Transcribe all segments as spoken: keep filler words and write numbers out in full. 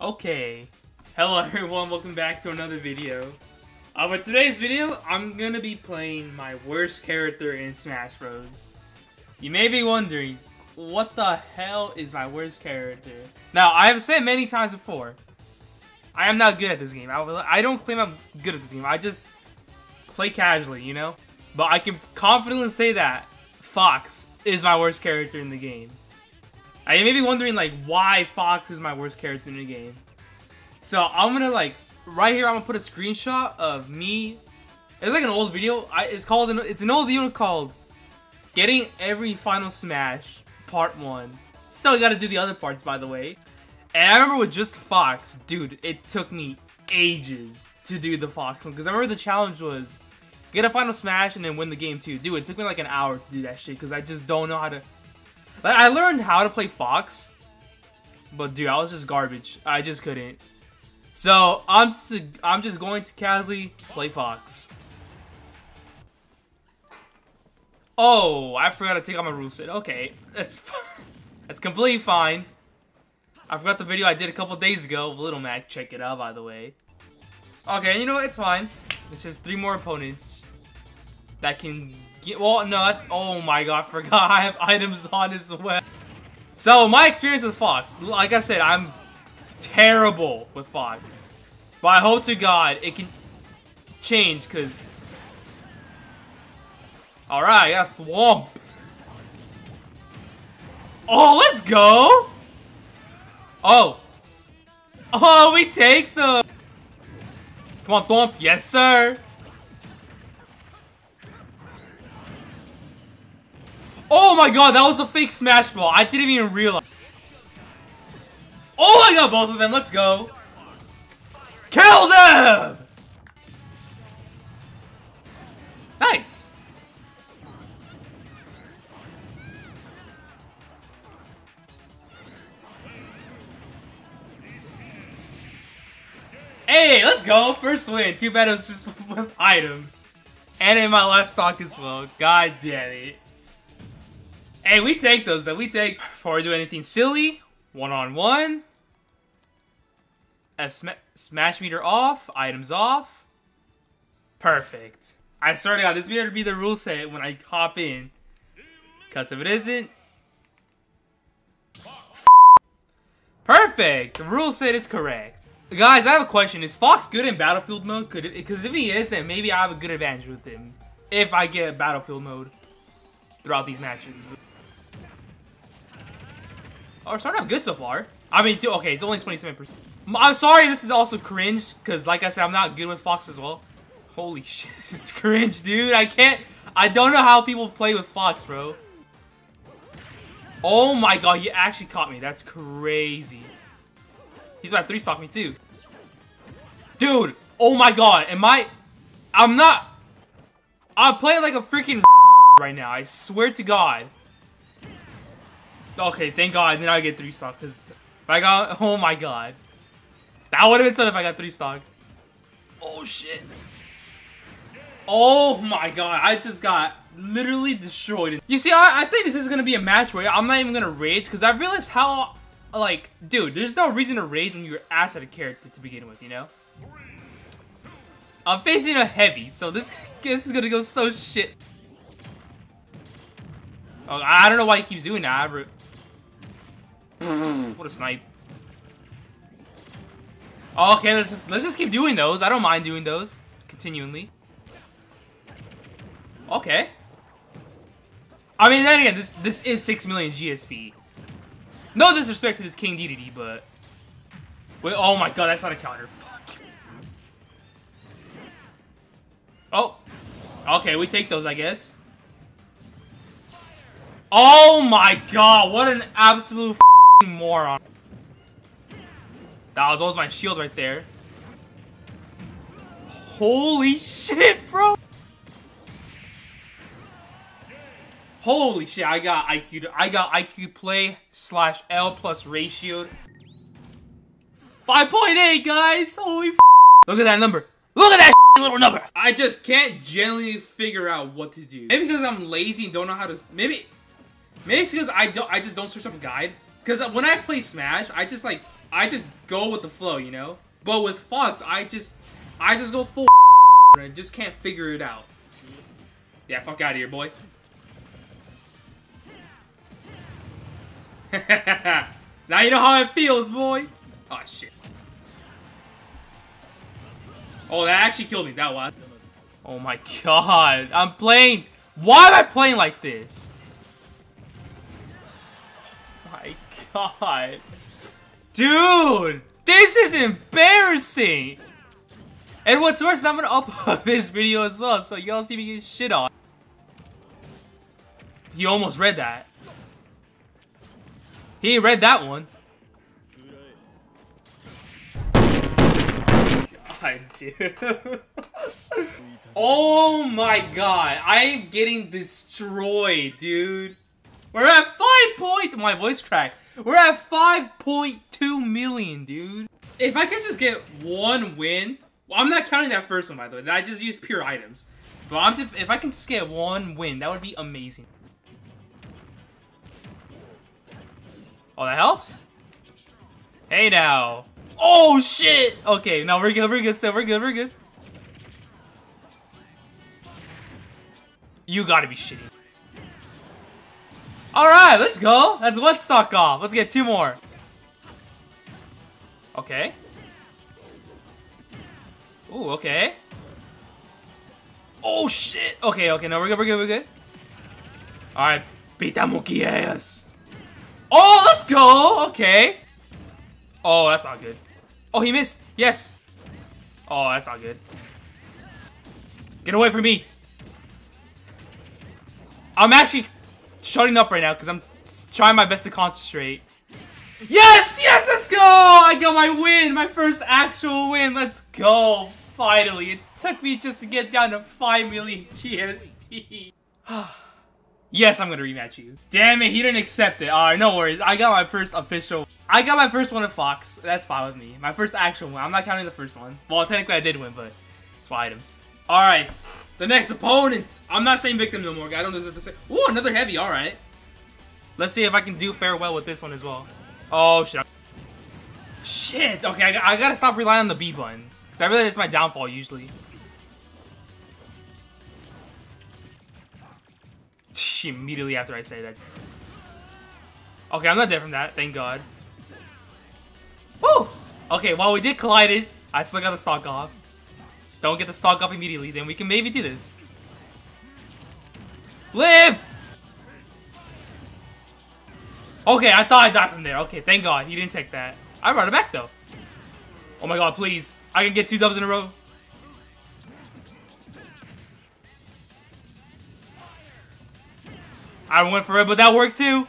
Okay, hello everyone, welcome back to another video. Uh, but today's video, I'm gonna be playing my worst character in Smash Bros. You may be wondering, what the hell is my worst character? Now, I have said many times before, I am not good at this game. I, was, I don't claim I'm good at this game, I just play casually, you know? But I can confidently say that Fox is my worst character in the game. Now, you may be wondering, like, why Fox is my worst character in the game. So, I'm gonna, like, right here, I'm gonna put a screenshot of me. It's like an old video. I, it's called, an, it's an old video called Getting Every Final Smash Part one. Still gotta do the other parts, by the way. And I remember with just Fox, dude, it took me ages to do the Fox one. Because I remember the challenge was get a Final Smash and then win the game too. Dude, it took me like an hour to do that shit because I just don't know how to... Like, I learned how to play Fox, but dude, I was just garbage. I just couldn't. So I'm just, I'm just going to casually play Fox. Oh, I forgot to take out my rule set. Okay, that's that's completely fine. I forgot the video I did a couple days ago of Little Mac. Check it out, by the way. Okay, you know what? It's fine. It's just three more opponents that can. Well, no, that's, oh my god, I forgot I have items on as well. So, my experience with Fox, like I said, I'm terrible with Fox. But I hope to god it can change, because... Alright, I got Thwomp. Oh, let's go! Oh. Oh, we take the... Come on, Thwomp. Yes, sir. Oh my god, that was a fake smash ball. I didn't even realize. Oh, I got both of them. Let's go. Kill them! Nice. Hey, let's go. First win. Too bad it was just with items. And in my last stock as well. God damn it. Hey, we take those though, we take. Before we do anything silly, one-on-one. F sm smash meter off, items off. Perfect. I swear to god, this better be the rule set when I hop in. Because if it isn't... Perfect! The rule set is correct. Guys, I have a question. Is Fox good in Battlefield mode? Because if he is, then maybe I have a good advantage with him. If I get Battlefield mode throughout these matches. Oh, we're starting out good so far. I mean, dude, okay, it's only twenty-seven percent. I'm sorry this is also cringe, because like I said, I'm not good with Fox as well. Holy shit, this is cringe, dude. I can't, I don't know how people play with Fox, bro. Oh my god, he actually caught me. That's crazy. He's about to three-stock me, too. Dude, oh my god, am I, I'm not, I'm playing like a freaking right now. I swear to god. Okay, thank god. Then I get three stock. Cause if I got, oh my god, that would have been something if I got three stock. Oh shit. Oh my god, I just got literally destroyed. You see, I, I think this is gonna be a match where I'm not even gonna rage because I realized how, like, dude, there's no reason to rage when you're ass at a character to begin with, you know. I'm facing a heavy, so this this is gonna go so shit. Oh, I don't know why he keeps doing that. What a snipe. Okay, let's just let's just keep doing those. I don't mind doing those continually. Okay. I mean, then again, this this is six million G S P. No disrespect to this King Dedede, but wait, oh my god, that's not a counter. Fuck. Oh. Okay, we take those, I guess. Oh my god, what an absolute f***ing moron. That was almost my shield right there. Holy shit, bro. Holy shit, I got I Q, I got I Q play slash L plus ratio. five point eight, guys, holy f***. Look at that number. Look at that little number. I just can't generally figure out what to do. Maybe because I'm lazy and don't know how to, maybe... Maybe it's because I don't I just don't search up a guide. Cause when I play Smash, I just like I just go with the flow, you know? But with Fox, I just, I just go full and just can't figure it out. Yeah, fuck out of here, boy. Now you know how it feels, boy. Oh shit. Oh, that actually killed me. That was. Oh my god. I'm playing. Why am I playing like this? Oh my god. Dude, this is embarrassing. And what's worse, I'm gonna upload this video as well, so y'all see me get shit on. He almost read that. He ain't read that one. God, dude. Oh my god. I am getting destroyed, dude. We're at five point. My voice cracked. We're at five point two million, dude. If I could just get one win. Well, I'm not counting that first one, by the way. I just used pure items. But I'm just, if I can just get one win, that would be amazing. Oh, that helps? Hey now. Oh shit! Okay, no, we're good, we're good still, we're good, we're good. You gotta be shitty. Alright, let's go! That's one stock off. Let's get two more. Okay. Ooh, okay. Oh shit! Okay, okay, no, we're good, we're good, we're good. Alright, beat that monkey ass! Oh, let's go! Okay. Oh, that's not good. Oh, he missed. Yes. Oh, that's not good. Get away from me. I'm actually shutting up right now because I'm trying my best to concentrate. Yes! Yes, let's go! I got my win! My first actual win. Let's go. Finally. It took me just to get down to five million G S P. Yes, I'm gonna rematch you. Damn it, he didn't accept it. Alright, no worries. I got my first official. I got my first one at Fox. That's fine with me. My first actual one. I'm not counting the first one. Well, technically I did win, but it's my items. Alright, the next opponent. I'm not saying victim no more. I don't deserve to say. Ooh, another heavy. Alright. Let's see if I can do farewell with this one as well. Oh, shit. Shit. Okay, I, I gotta stop relying on the B button. Because I realize it's my downfall usually. Immediately after I say that. Okay, I'm not dead from that, thank god. Woo! Okay, while we did collide it, I still got the stock off. Just don't get the stock off immediately, then we can maybe do this. Live! Okay, I thought I died from there. Okay, thank god, he didn't take that. I brought it back though. Oh my god, please. I can get two dubs in a row. I went for it, but that worked too.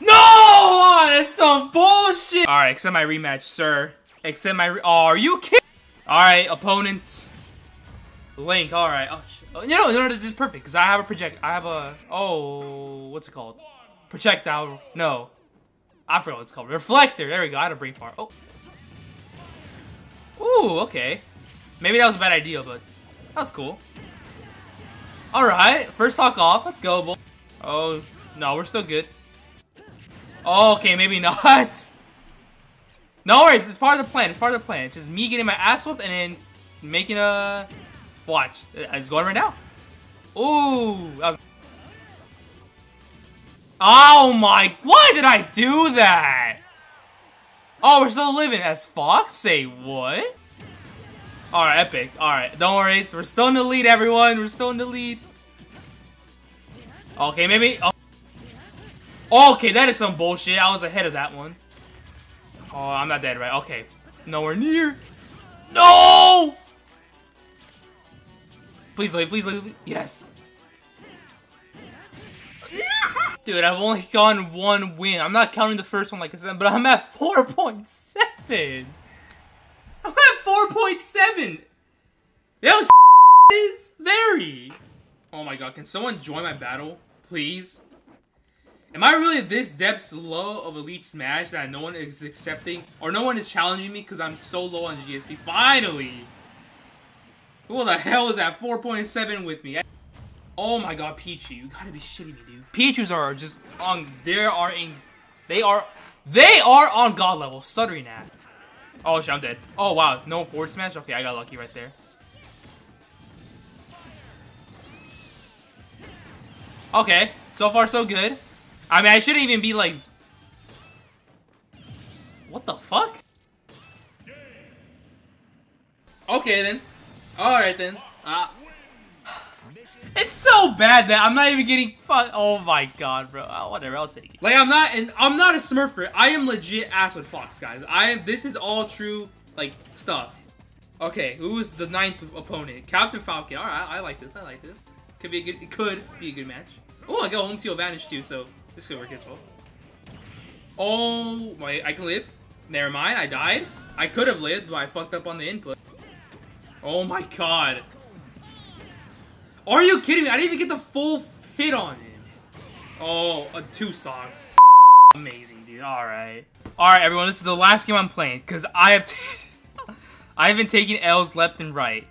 No! Oh, that's some bullshit. All right, accept my rematch, sir. Accept my. Re oh, are you kidding? All right, opponent. Link. All right. Oh, oh, no, no, no, this is perfect because I have a project. I have a. Oh, what's it called? Projectile. No, I forgot what it's called. Reflector. There we go. I had a brain fart. Oh. Ooh. Okay. Maybe that was a bad idea, but. That was cool. Alright, first stock off. Let's go, boy. Oh, no, we're still good. Oh, okay, maybe not. No worries, it's part of the plan. It's part of the plan. It's just me getting my ass whooped and then making a... Watch. It's going right now. Ooh. That was... Oh my... Why did I do that? Oh, we're still living as Fox? Say what? Alright, epic. Alright, don't worry. We're still in the lead, everyone. We're still in the lead. Okay, maybe... Oh. Okay, that is some bullshit. I was ahead of that one. Oh, I'm not dead, right? Okay. Nowhere near. No! Please leave, please leave. Yes. Dude, I've only gotten one win. I'm not counting the first one like I said, but I'm at four point seven. I'm at four point seven! Yo, s*** is very! Oh my god, can someone join my battle? Please? Am I really this depths low of Elite Smash that no one is accepting? Or no one is challenging me because I'm so low on G S P? Finally! Who the hell is at four point seven with me? Oh my god, Pichu, you gotta be shitting me, dude. Pichus are just on, they are in, they are, they are on god level, stuttering at. Oh shit, I'm dead. Oh wow, no forward smash? Okay, I got lucky right there. Okay, so far so good. I mean, I shouldn't even be like, what the fuck? Okay then, alright then. Uh, It's so bad that I'm not even getting fun. Oh my god, bro. Uh, whatever, I'll take it. Like, I'm not, and I'm not a smurfer. I am legit ass with Fox, guys. I am. This is all true, like, stuff. Okay, who is the ninth opponent? Captain Falcon. All right, I like this. I like this. Could be a good. It could be a good match. Oh, I got home field advantage too, so this could work as well. Oh my, I can live. Never mind, I died. I could have lived, but I fucked up on the input. Oh my god. Are you kidding me? I didn't even get the full hit on it. Oh, uh, two stocks. Amazing, dude. All right. All right, everyone. This is the last game I'm playing because I have, I have been taking L's left and right.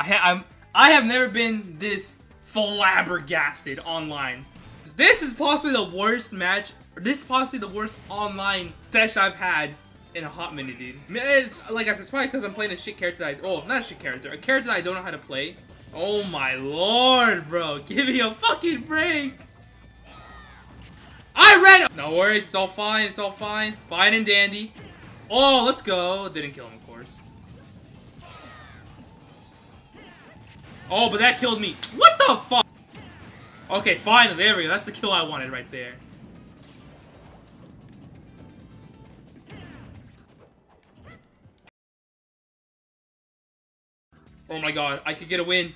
I ha I'm I have never been this flabbergasted online. This is possibly the worst match. Or this is possibly the worst online sesh I've had in a hot minute, dude. It's, like I said, it's probably because I'm playing a shit character. That I, oh, not a shit character. A character that I don't know how to play. Oh my lord, bro. Give me a fucking break. I ran. No worries. It's all fine. It's all fine. Fine and dandy. Oh, let's go. Didn't kill him, of course. Oh, but that killed me. What the fuck? Okay, finally. There we go. That's the kill I wanted right there. Oh my god, I could get a win.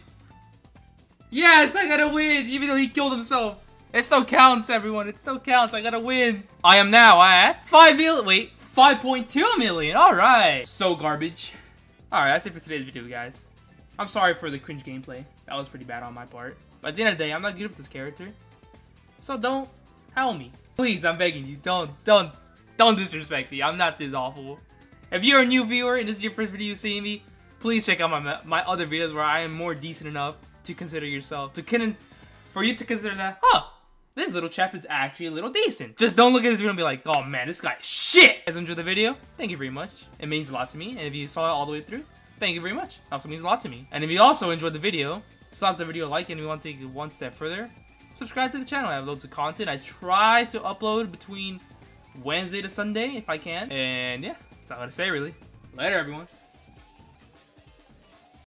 Yes, I got a win, even though he killed himself. It still counts, everyone. It still counts. I got a win. I am now at five million. Wait, five point two million. All right. So garbage. All right, that's it for today's video, guys. I'm sorry for the cringe gameplay. That was pretty bad on my part. But at the end of the day, I'm not good with this character. So don't howl me. Please, I'm begging you. Don't, don't, don't disrespect me. I'm not this awful. If you're a new viewer and this is your first video seeing me, please check out my my other videos where I am more decent enough to consider yourself to can for you to consider that, huh, this little chap is actually a little decent. Just don't look at this video and be like, oh man, this guy shit. Guys, enjoy the video. Thank you very much. It means a lot to me. And if you saw it all the way through, thank you very much. It also means a lot to me. And if you also enjoyed the video, slap the video a like, and if you want to take it one step further, subscribe to the channel. I have loads of content. I try to upload between Wednesday to Sunday if I can. And yeah, that's all I gotta say really. Later everyone.